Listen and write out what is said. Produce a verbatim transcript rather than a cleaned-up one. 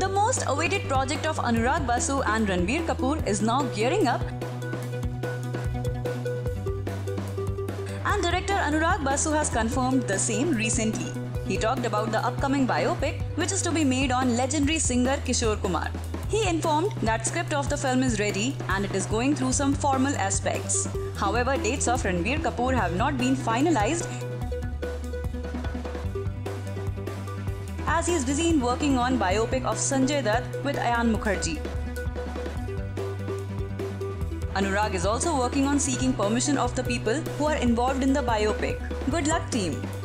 The most awaited project of Anurag Basu and Ranbir Kapoor is now gearing up, and director Anurag Basu has confirmed the same recently. He talked about the upcoming biopic, which is to be made on legendary singer Kishore Kumar. He informed that script of the film is ready and it is going through some formal aspects. However, dates of Ranbir Kapoor have not been finalized, as he is busy in working on biopic of Sanjay Dutt with Ayan Mukerji. Anurag is also working on seeking permission of the people who are involved in the biopic. Good luck, team!